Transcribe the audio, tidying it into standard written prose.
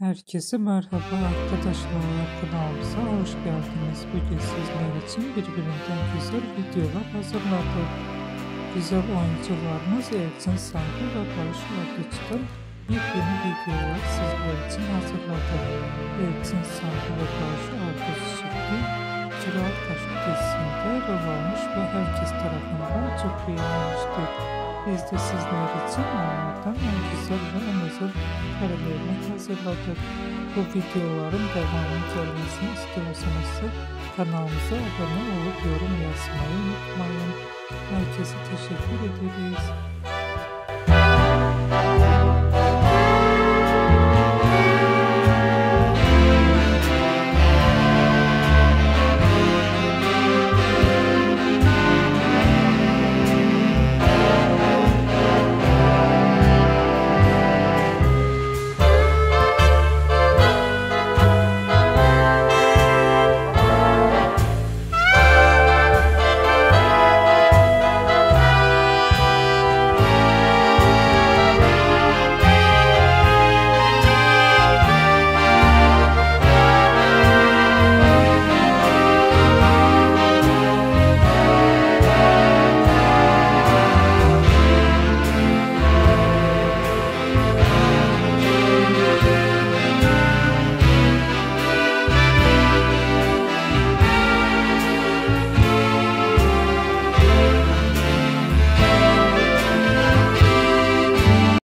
Herkese merhaba arkadaşlar, kanalımıza hoş geldiniz. Bugün sizler için birbirinden güzel videolar hazırladık. Güzel oyuncularımız Elçin Sangu ve Barış Arduç'tan yepyeni videolar sizler için hazırladık. Elçin Sangu ve Barış Arduç şimdi Çırağı Taşı dizisinde rol almış ve herkes tarafından çok beğenilmiştir. Biz de sizler için onlardan en güzel ve en özel karelerini hazırladık. Bu videoların devamı gelmesini istiyorsanız kanalımıza abone olup yorum yazmayı unutmayın. Herkese teşekkür ederiz.